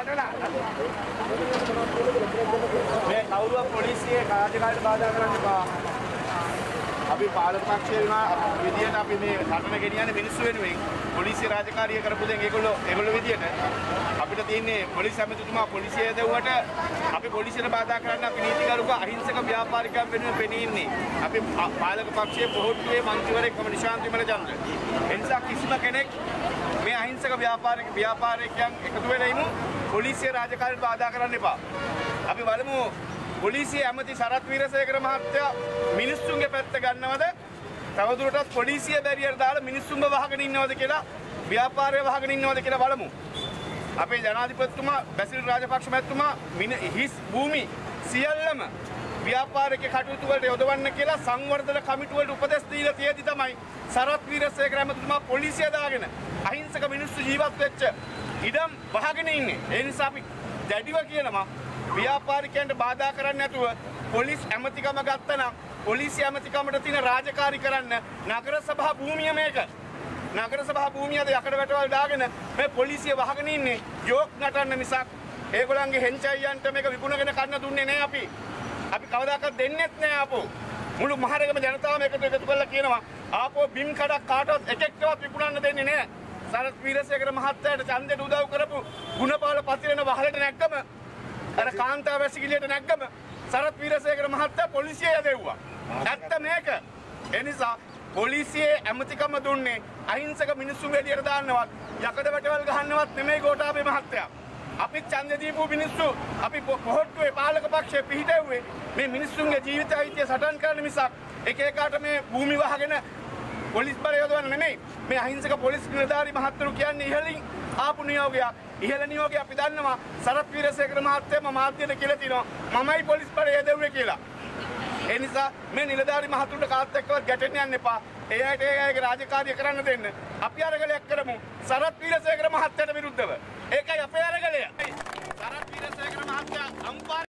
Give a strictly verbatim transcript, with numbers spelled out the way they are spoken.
police මේ අහිංසක ව්‍යාපාරික ව්‍යාපාරිකයන් එකතු වෙලා ඉමු පොලිසිය රාජකාරියට බාධා කරන්න එපා. අපි බලමු පොලිසිය ඇමති සරත් වීරසේකර මහත්තයා මිනිස්සුන්ගේ පැත්ත ගන්නවද? තවදුරටත් පොලිසිය බැරියට දාලා මිනිස්සුන්ව වහගෙන ඉන්නවද කියලා ව්‍යාපාරය වහගෙන ඉන්නවද කියලා බලමු. අපේ ජනාධිපතිතුමා බැසිල් රාජපක්ෂ මහත්මයා මිනිස් භූමි සියල්ලම ව්‍යාපාරික කටයුතු වලට යොදවන්න කියලා සංවර්ධන කමිටුවට උපදෙස් දීලා තියෙදි තමයි සරත් වීරසේකර මහත්මයා පොලිසිය දාගෙන අහිංසක මිනිස්සු ජීවත් වෙච්ච ඉඩම් වහගෙන ඉන්නේ. ඒ නිසා අපි දැඩිව කියනවා ව්‍යාපාරිකයන්ට බාධා කරන්න නැතුව පොලිස් ඇමතිකම ගත්තනම් පොලිසිය ඇමතිකමට තියෙන රාජකාරී කරන්න නගර සභා භූමිය මේක. නගර සභා භූමියද යකඩ වැටවල් දාගෙන මේ පොලිසිය වහගෙන ඉන්නේ ජෝක් නටන්න මිසක් ඒගොල්ලන්ගේ හෙන්චයියන්ට මේක විකුණගෙන කන්න දුන්නේ නැහැ අපි. අපි කවදාකවත් දෙන්නෙත් නෑ ආපෝ මුළු මහරගම ජනතාවම එකට එකතු කරලා කියනවා ආපෝ බිම් කඩක් කාටවත් එකෙක්වත් විකුණන්න දෙන්නේ නෑ සරත් වීරසේකර මහත්තයාට ඡන්දෙට උදව් කරපු ගුණපාල පතිරණ වහලට නැග්ගම අර කාන්තාව වැසිකිළියට නැග්ගම සරත් වීරසේකර මහත්තයා පොලිසිය යදෙව්වා නැත්ත මේක ඒ නිසා පොලිසිය ඇමතිකම දුන්නේ අහිංසක මිනිස්සු එළියට දාන්නවත් යකඩ වැටවල් ගහන්නවත් නෙමෙයි ගෝඨාභය මහත්තයා අපි ඡන්දෙ දීපු මිනිස්සු අපි පොහොට්ටුවේ පාලක පක්ෂයේ පිහිටෙව්වේ මේ මිනිස්සුන්ගේ ජීවිත අයිතිය සටන් කරන්න මිසක් එක එකාට මේ භූමි වහගෙන පොලිස් බලය යොදවන්න නෙමෙයි මේ අහිංසක පොලිස් නිලධාරී මහත්තුරු කියන්නේ ඉහළින් ආපු නියෝගයක් ඉහළ නියෝගය අපි දන්නවා සරත් වීරසේකර මහත්තයා මාධ්‍යයට කියලා තිනවා මමයි පොලිස් බලය යොදවුවේ කියලා ඒ නිසා මේ නිලධාරී මහත්තුරුන්ට කාත් එක්කවත් ගැටෙන්න යන්න එපා ඒ අයට ඒකේ රාජකාරිය කරන්න දෙන්න අපි අරගලයක් කරමු සරත් වීරසේකර මහත්තයාට